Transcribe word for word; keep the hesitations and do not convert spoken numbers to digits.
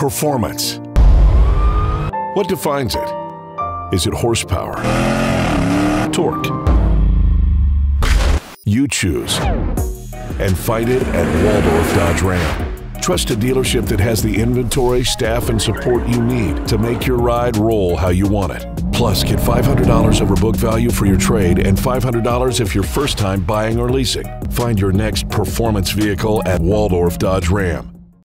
Performance. What defines it? Is it horsepower? Torque? You choose. And fight it at Waldorf Dodge Ram. Trust a dealership that has the inventory, staff, and support you need to make your ride roll how you want it. Plus, get five hundred dollars over book value for your trade and five hundred dollars if you're first time buying or leasing. Find your next performance vehicle at Waldorf Dodge Ram.